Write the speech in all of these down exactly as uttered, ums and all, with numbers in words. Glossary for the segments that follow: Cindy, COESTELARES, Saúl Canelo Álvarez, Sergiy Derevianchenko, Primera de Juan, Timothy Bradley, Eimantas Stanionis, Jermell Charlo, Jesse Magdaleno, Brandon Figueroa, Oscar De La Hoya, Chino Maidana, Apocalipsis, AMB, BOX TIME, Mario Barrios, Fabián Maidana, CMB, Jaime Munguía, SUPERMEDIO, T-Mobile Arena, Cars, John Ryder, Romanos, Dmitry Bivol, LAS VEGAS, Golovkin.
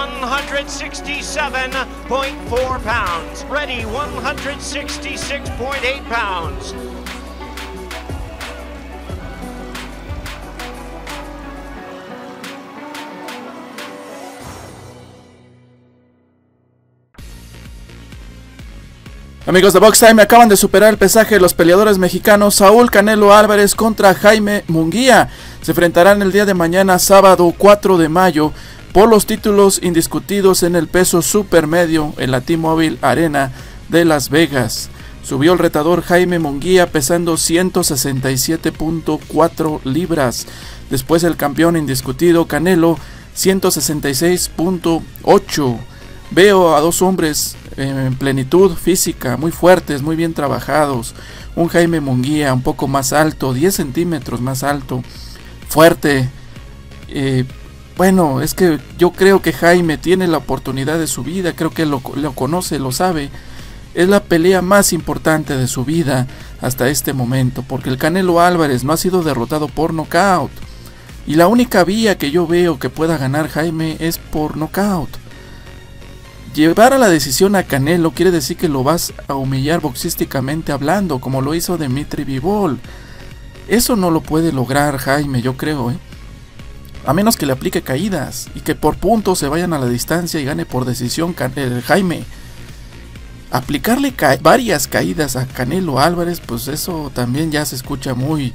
one sixty-seven point four pounds. Ready, one sixty-six point eight pounds. Amigos de Box Time, acaban de superar el pesaje de los peleadores mexicanos Saúl Canelo Álvarez contra Jaime Munguía. Se enfrentarán el día de mañana, sábado cuatro de mayo, por los títulos indiscutidos en el peso supermedio en la T-Mobile Arena de Las Vegas. Subió el retador Jaime Munguía pesando ciento sesenta y siete punto cuatro libras. Después el campeón indiscutido Canelo, ciento sesenta y seis punto ocho. Veo a dos hombres en plenitud física, muy fuertes, muy bien trabajados. Un Jaime Munguía un poco más alto, diez centímetros más alto, fuerte. Eh, bueno, es que yo creo que Jaime tiene la oportunidad de su vida, creo que lo, lo conoce, lo sabe. Es la pelea más importante de su vida hasta este momento, porque el Canelo Álvarez no ha sido derrotado por nocaut. Y la única vía que yo veo que pueda ganar Jaime es por nocaut. Llevar a la decisión a Canelo quiere decir que lo vas a humillar boxísticamente hablando, como lo hizo Dmitry Bivol. Eso no lo puede lograr Jaime, yo creo, ¿eh? A menos que le aplique caídas y que por puntos se vayan a la distancia y gane por decisión Can eh, Jaime. Aplicarle ca varias caídas a Canelo Álvarez, pues eso también ya se escucha muy,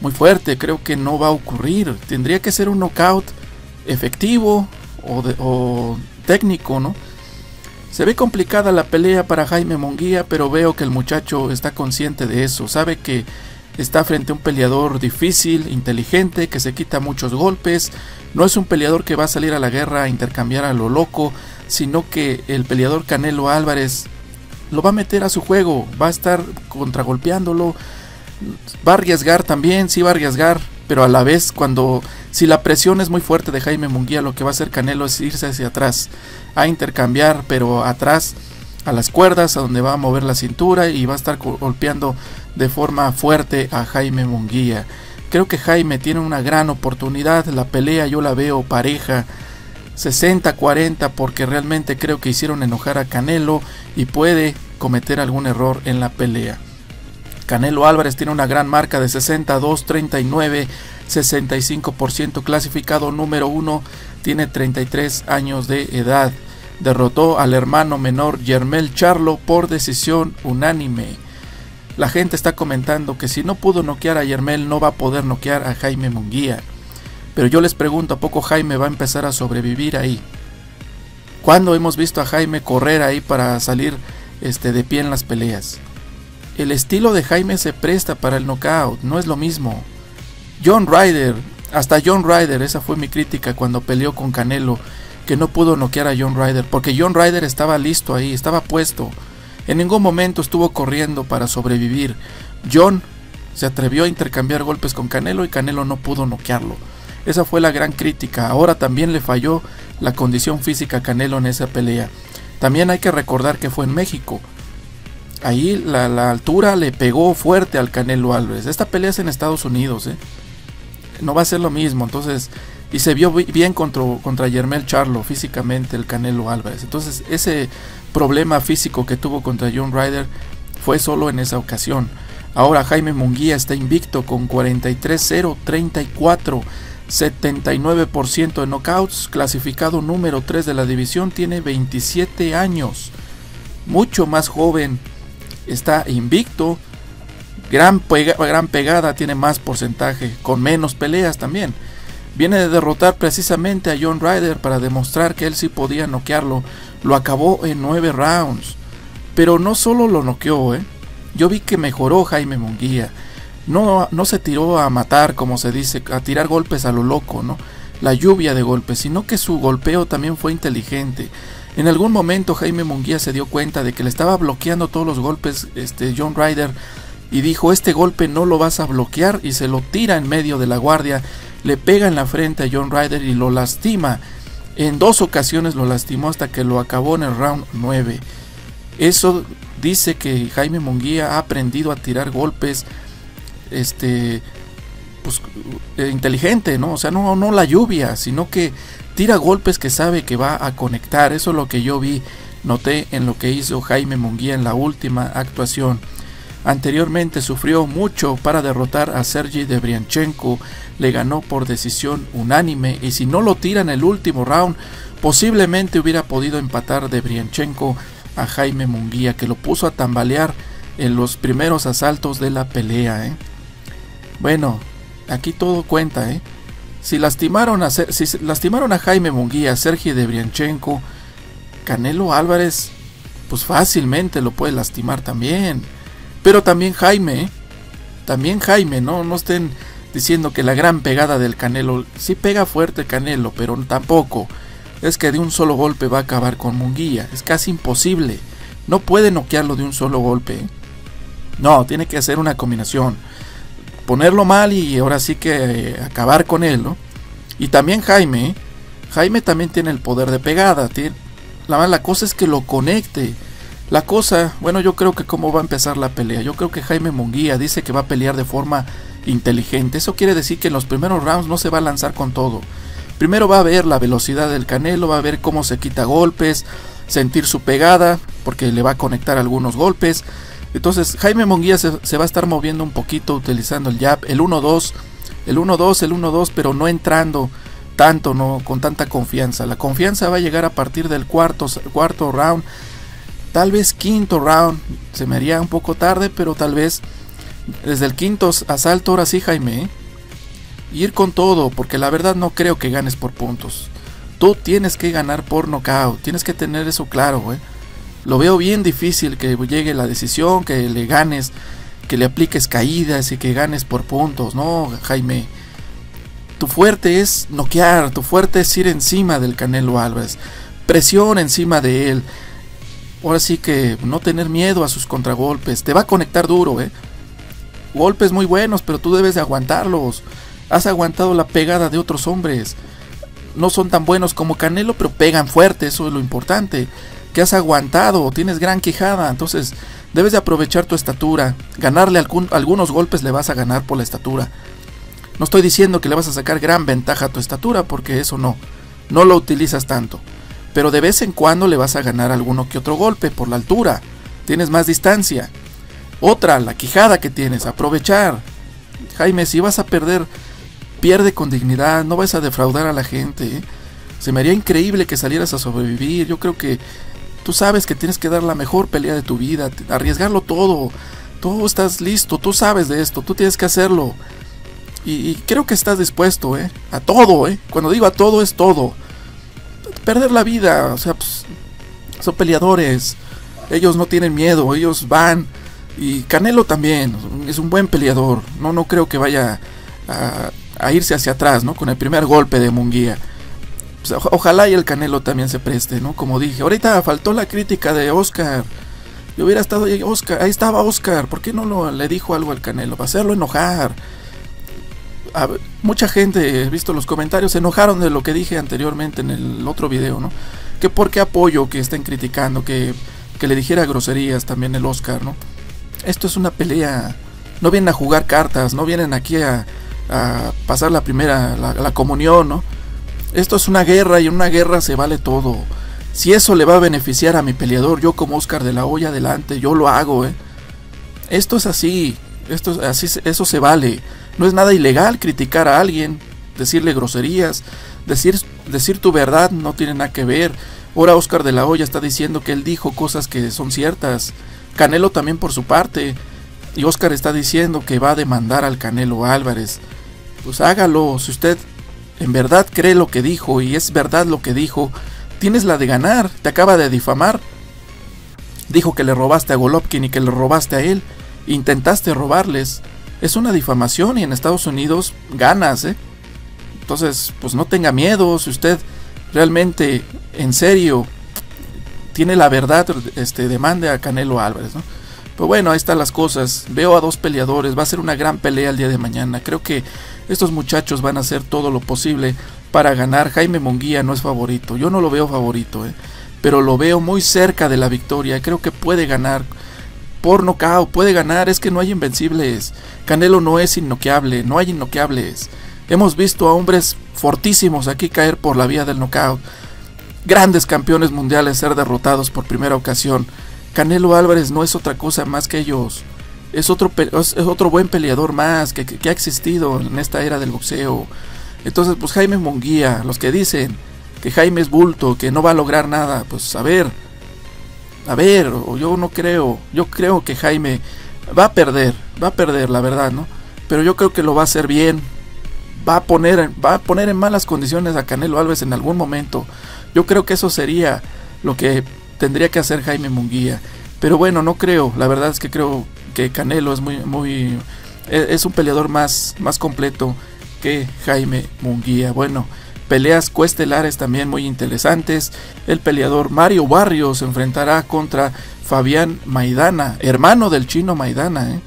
muy fuerte. Creo que no va a ocurrir. Tendría que ser un knockout efectivo o, de o técnico, ¿no? Se ve complicada la pelea para Jaime Munguía, pero veo que el muchacho está consciente de eso. Sabe que está frente a un peleador difícil, inteligente, que se quita muchos golpes. No es un peleador que va a salir a la guerra a intercambiar a lo loco, sino que el peleador Canelo Álvarez lo va a meter a su juego. Va a estar contragolpeándolo, va a arriesgar también, sí va a arriesgar. Pero a la vez, cuando si la presión es muy fuerte de Jaime Munguía, lo que va a hacer Canelo es irse hacia atrás, a intercambiar, pero atrás a las cuerdas, a donde va a mover la cintura y va a estar golpeando de forma fuerte a Jaime Munguía. Creo que Jaime tiene una gran oportunidad. La pelea yo la veo pareja, sesenta cuarenta, porque realmente creo que hicieron enojar a Canelo y puede cometer algún error en la pelea. Canelo Álvarez tiene una gran marca de sesenta y dos treinta y nueve, sesenta y cinco por ciento clasificado número uno, tiene treinta y tres años de edad. Derrotó al hermano menor Jermell Charlo por decisión unánime. La gente está comentando que si no pudo noquear a Jermell no va a poder noquear a Jaime Munguía. Pero yo les pregunto, ¿a poco Jaime va a empezar a sobrevivir ahí? ¿Cuándo hemos visto a Jaime correr ahí para salir este, de pie en las peleas? El estilo de Jaime se presta para el knockout, no es lo mismo. John Ryder, hasta John Ryder, esa fue mi crítica cuando peleó con Canelo, que no pudo noquear a John Ryder, porque John Ryder estaba listo ahí, estaba puesto. En ningún momento estuvo corriendo para sobrevivir. John se atrevió a intercambiar golpes con Canelo y Canelo no pudo noquearlo. Esa fue la gran crítica. Ahora también le falló la condición física a Canelo en esa pelea. También hay que recordar que fue en México. Ahí la, la altura le pegó fuerte al Canelo Álvarez. Esta pelea es en Estados Unidos, ¿eh? No va a ser lo mismo. Entonces, y se vio bien contra, contra Jermell Charlo físicamente el Canelo Álvarez. Entonces ese problema físico que tuvo contra John Ryder fue solo en esa ocasión. Ahora Jaime Munguía está invicto con cuarenta y tres cero treinta y cuatro, setenta y nueve por ciento de knockouts, clasificado número tres de la división, tiene veintisiete años, mucho más joven. Está invicto, gran, pega, gran pegada, tiene más porcentaje, con menos peleas también. Viene de derrotar precisamente a John Ryder para demostrar que él sí podía noquearlo. Lo acabó en nueve rounds. Pero no solo lo noqueó, ¿eh? Yo vi que mejoró Jaime Munguía. No, no se tiró a matar, como se dice, a tirar golpes a lo loco, ¿no? La lluvia de golpes, sino que su golpeo también fue inteligente. En algún momento Jaime Munguía se dio cuenta de que le estaba bloqueando todos los golpes este, John Ryder, y dijo, este golpe no lo vas a bloquear, y se lo tira en medio de la guardia, le pega en la frente a John Ryder y lo lastima. En dos ocasiones lo lastimó hasta que lo acabó en el round nueve. Eso dice que Jaime Munguía ha aprendido a tirar golpes este, pues, eh, inteligente, ¿no? O sea, no, no la lluvia, sino que tira golpes que sabe que va a conectar. Eso es lo que yo vi, noté en lo que hizo Jaime Munguía en la última actuación. Anteriormente sufrió mucho para derrotar a Sergiy Derevianchenko, le ganó por decisión unánime y si no lo tira en el último round, posiblemente hubiera podido empatar Derevianchenko a Jaime Munguía, que lo puso a tambalear en los primeros asaltos de la pelea, ¿eh? Bueno, aquí todo cuenta, ¿eh? Si lastimaron a, si lastimaron a Jaime Munguía, a Sergiy Derevianchenko, Canelo Álvarez pues fácilmente lo puede lastimar también. Pero también Jaime, ¿eh? También Jaime, ¿no? No estén diciendo que la gran pegada del Canelo. Sí pega fuerte Canelo, pero tampoco es que de un solo golpe va a acabar con Munguía. Es casi imposible. No puede noquearlo de un solo golpe, ¿eh? No, tiene que hacer una combinación. Ponerlo mal y ahora sí que eh, acabar con él, ¿no? Y también Jaime, ¿eh? Jaime también tiene el poder de pegada. Tiene... La, la cosa es que lo conecte. La cosa, bueno, yo creo que cómo va a empezar la pelea. Yo creo que Jaime Munguía dice que va a pelear de forma inteligente. Eso quiere decir que en los primeros rounds no se va a lanzar con todo. Primero va a ver la velocidad del Canelo, va a ver cómo se quita golpes, sentir su pegada, porque le va a conectar algunos golpes. Entonces Jaime Munguía se, se va a estar moviendo un poquito, utilizando el jab, el uno dos, el uno dos, el uno dos, pero no entrando tanto, no con tanta confianza. La confianza va a llegar a partir del cuarto, cuarto round. Tal vez quinto round, se me haría un poco tarde, pero tal vez desde el quinto asalto, ahora sí Jaime, ¿eh? Ir con todo, porque la verdad no creo que ganes por puntos. Tú tienes que ganar por nocaut, tienes que tener eso claro, ¿eh? Lo veo bien difícil que llegue la decisión, que le ganes, que le apliques caídas y que ganes por puntos, no Jaime. Tu fuerte es noquear, tu fuerte es ir encima del Canelo Álvarez, presión encima de él. Ahora sí que no tener miedo a sus contragolpes. Te va a conectar duro, ¿eh? Golpes muy buenos, pero tú debes de aguantarlos. Has aguantado la pegada de otros hombres. No son tan buenos como Canelo, pero pegan fuerte. Eso es lo importante. Que has aguantado, tienes gran quijada. Entonces debes de aprovechar tu estatura. Ganarle algún, algunos golpes le vas a ganar por la estatura. No estoy diciendo que le vas a sacar gran ventaja a tu estatura, porque eso no. No lo utilizas tanto. Pero de vez en cuando le vas a ganar alguno que otro golpe por la altura. Tienes más distancia. Otra, la quijada que tienes. Aprovechar. Jaime, si vas a perder, pierde con dignidad. No vas a defraudar a la gente, ¿eh? Se me haría increíble que salieras a sobrevivir. Yo creo que tú sabes que tienes que dar la mejor pelea de tu vida. Arriesgarlo todo. Tú estás listo. Tú sabes de esto. Tú tienes que hacerlo. Y, y creo que estás dispuesto, ¿eh? A todo, ¿eh? Cuando digo a todo, es todo. Perder la vida, o sea, pues, son peleadores, ellos no tienen miedo, ellos van, y Canelo también, es un buen peleador, no, no creo que vaya a, a irse hacia atrás, ¿no? Con el primer golpe de Munguía, pues, o, ojalá y el Canelo también se preste, ¿no? Como dije, ahorita faltó la crítica de Oscar, yo hubiera estado ahí, Oscar, ahí estaba Oscar, ¿por qué no lo, le dijo algo al Canelo? Para hacerlo enojar. A, mucha gente, he visto los comentarios, se enojaron de lo que dije anteriormente en el otro video, ¿no? Que por qué apoyo, que estén criticando, que, que le dijera groserías también el Oscar, ¿no? Esto es una pelea, no vienen a jugar cartas, no vienen aquí a, a pasar la primera, la, la comunión, ¿no? Esto es una guerra y en una guerra se vale todo. Si eso le va a beneficiar a mi peleador, yo como Oscar de la Hoya, adelante, yo lo hago, ¿eh? Esto es así, esto es así, eso se vale. No es nada ilegal criticar a alguien, decirle groserías, decir, decir tu verdad no tiene nada que ver. Ahora Oscar de la Hoya está diciendo que él dijo cosas que son ciertas. Canelo también por su parte. Y Oscar está diciendo que va a demandar al Canelo Álvarez. Pues hágalo, si usted en verdad cree lo que dijo y es verdad lo que dijo, tienes la de ganar, te acaba de difamar. Dijo que le robaste a Golovkin y que le robaste a él. Intentaste robarles. Es una difamación y en Estados Unidos ganas, ¿eh? Entonces, pues no tenga miedo. Si usted realmente, en serio, tiene la verdad, este, demande a Canelo Álvarez, ¿no? Pero bueno, ahí están las cosas. Veo a dos peleadores. Va a ser una gran pelea el día de mañana. Creo que estos muchachos van a hacer todo lo posible para ganar. Jaime Munguía no es favorito. Yo no lo veo favorito, ¿eh? Pero lo veo muy cerca de la victoria. Creo que puede ganar. por nocaut, puede ganar, es que no hay invencibles. Canelo no es innoqueable, no hay innoqueables. Hemos visto a hombres fortísimos aquí caer por la vía del nocaut. Grandes campeones mundiales ser derrotados por primera ocasión. Canelo Álvarez no es otra cosa más que ellos. Es otro, es otro buen peleador más que, que, que ha existido en esta era del boxeo. Entonces, pues Jaime Munguía, los que dicen que Jaime es bulto, que no va a lograr nada, pues a ver, a ver, o yo no creo, yo creo que Jaime va a perder, va a perder, la verdad, ¿no? Pero yo creo que lo va a hacer bien, va a poner, va a poner en malas condiciones a Canelo Álvarez en algún momento. Yo creo que eso sería lo que tendría que hacer Jaime Munguía. Pero bueno, no creo, la verdad es que creo que Canelo es muy, muy, es un peleador más, más completo que Jaime Munguía. Bueno, peleas coestelares también muy interesantes. El peleador Mario Barrios se enfrentará contra Fabián Maidana, hermano del Chino Maidana, ¿eh?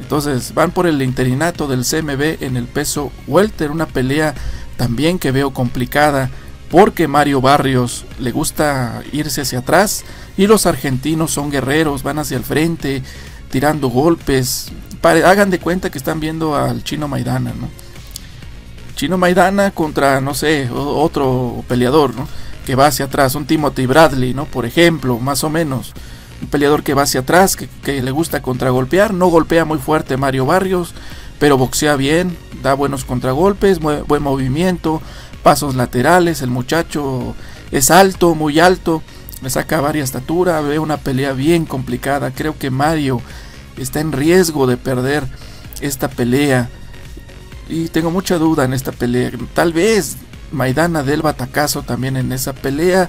Entonces van por el interinato del C M B en el peso welter, una pelea también que veo complicada, porque Mario Barrios le gusta irse hacia atrás y los argentinos son guerreros, van hacia el frente tirando golpes. Pare, hagan de cuenta que están viendo al Chino Maidana, ¿no? Chino Maidana contra, no sé, otro peleador, ¿no? Que va hacia atrás, un Timothy Bradley, ¿no? Por ejemplo, más o menos. Un peleador que va hacia atrás, que, que le gusta contragolpear, no golpea muy fuerte Mario Barrios, pero boxea bien, da buenos contragolpes, buen movimiento, pasos laterales. El muchacho es alto, muy alto, le saca varias estatura, ve una pelea bien complicada. Creo que Mario está en riesgo de perder esta pelea y tengo mucha duda en esta pelea. Tal vez Maidana del batacazo también en esa pelea.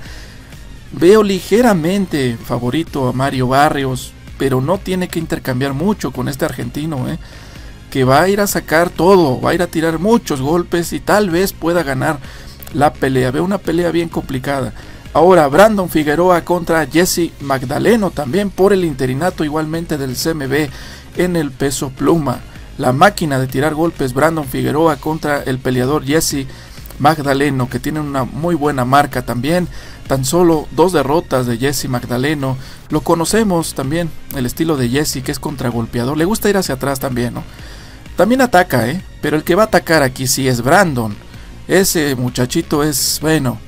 Veo ligeramente favorito a Mario Barrios, pero no tiene que intercambiar mucho con este argentino, ¿eh? Que va a ir a sacar todo, va a ir a tirar muchos golpes y tal vez pueda ganar la pelea. Veo una pelea bien complicada. Ahora Brandon Figueroa contra Jesse Magdaleno, también por el interinato igualmente del C M B en el peso pluma. La máquina de tirar golpes, Brandon Figueroa contra el peleador Jesse Magdaleno, que tiene una muy buena marca también. Tan solo dos derrotas de Jesse Magdaleno. Lo conocemos también, el estilo de Jesse, que es contragolpeador. Le gusta ir hacia atrás también, ¿no? También ataca, ¿eh? Pero el que va a atacar aquí sí es Brandon. Ese muchachito es, bueno,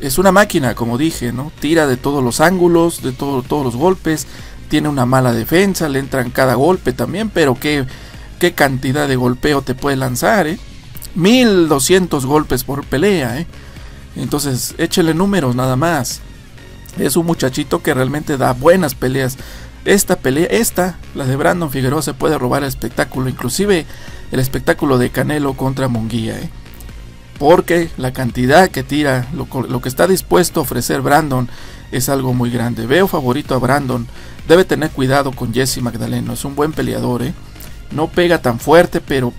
es una máquina, como dije, ¿no? Tira de todos los ángulos, de todo, todos los golpes. Tiene una mala defensa, le entran cada golpe también, pero qué, qué cantidad de golpeo te puede lanzar, ¿eh? mil doscientos golpes por pelea, ¿eh? Entonces, échele números nada más. Es un muchachito que realmente da buenas peleas. Esta pelea, esta, la de Brandon Figueroa, se puede robar el espectáculo, inclusive el espectáculo de Canelo contra Munguía, ¿eh? Porque la cantidad que tira, lo, lo que está dispuesto a ofrecer Brandon es algo muy grande. Veo favorito a Brandon. Debe tener cuidado con Jesse Magdaleno, es un buen peleador, ¿eh? No pega tan fuerte, pero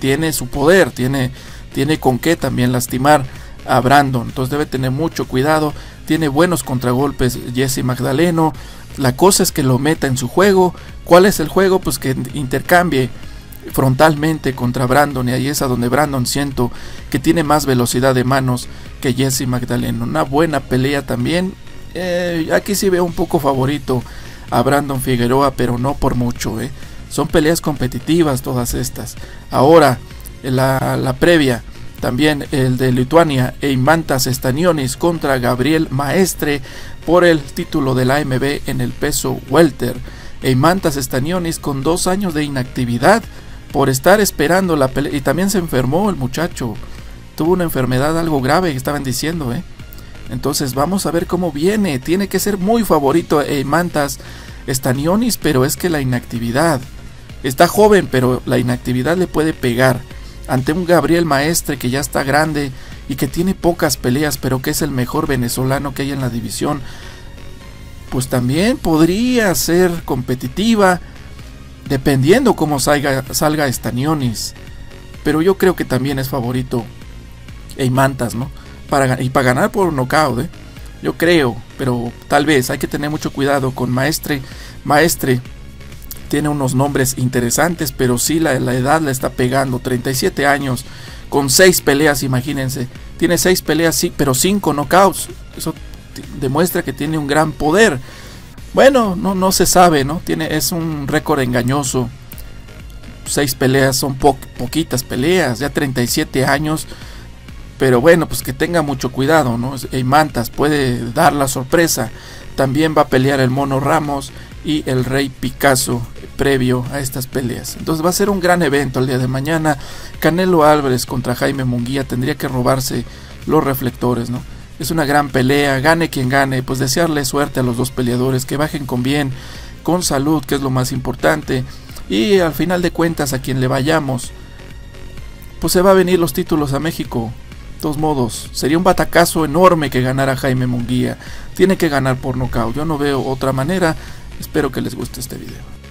tiene su poder, tiene, tiene con qué también lastimar a Brandon. Entonces debe tener mucho cuidado. Tiene buenos contragolpes Jesse Magdaleno. La cosa es que lo meta en su juego. ¿Cuál es el juego? Pues que intercambie frontalmente contra Brandon, y ahí es a donde Brandon siento que tiene más velocidad de manos que Jesse Magdaleno. Una buena pelea también. Eh, aquí sí veo un poco favorito a Brandon Figueroa, pero no por mucho, ¿eh? Son peleas competitivas todas estas. Ahora, la, la previa, también el de Lituania, Eimantas Stanionis contra Gabriel Maestre por el título de la A M B en el peso welter. Eimantas Stanionis con dos años de inactividad por estar esperando la pelea. Y también se enfermó el muchacho. Tuvo una enfermedad algo grave que estaban diciendo, ¿eh? Entonces vamos a ver cómo viene. Tiene que ser muy favorito Eimantas Stanionis, pero es que la inactividad. Está joven, pero la inactividad le puede pegar ante un Gabriel Maestre que ya está grande y que tiene pocas peleas, pero que es el mejor venezolano que hay en la división. Pues también podría ser competitiva, dependiendo cómo salga, salga Stanionis. Pero yo creo que también es favorito Eimantas, ¿no? Para, y para ganar por nocaut, ¿eh? Yo creo, pero tal vez hay que tener mucho cuidado con Maestre. Maestre tiene unos nombres interesantes, pero sí la, la edad le está pegando. treinta y siete años, con seis peleas, imagínense. Tiene seis peleas, sí, pero cinco knockouts. Eso demuestra que tiene un gran poder. Bueno, no, no se sabe, ¿no? Tiene, es un récord engañoso. Seis peleas son po poquitas peleas, ya treinta y siete años. Pero bueno, pues que tenga mucho cuidado, ¿no? Eimantas puede dar la sorpresa. También va a pelear el Mono Ramos y el Rey Picasso previo a estas peleas. Entonces va a ser un gran evento el día de mañana. Canelo Álvarez contra Jaime Munguía tendría que robarse los reflectores, ¿no? Es una gran pelea, gane quien gane, pues desearle suerte a los dos peleadores, que bajen con bien, con salud, que es lo más importante. Y al final de cuentas, a quien le vayamos, pues se va a venir los títulos a México. De todos modos, sería un batacazo enorme que ganara Jaime Munguía. Tiene que ganar por nocaut. Yo no veo otra manera. Espero que les guste este video.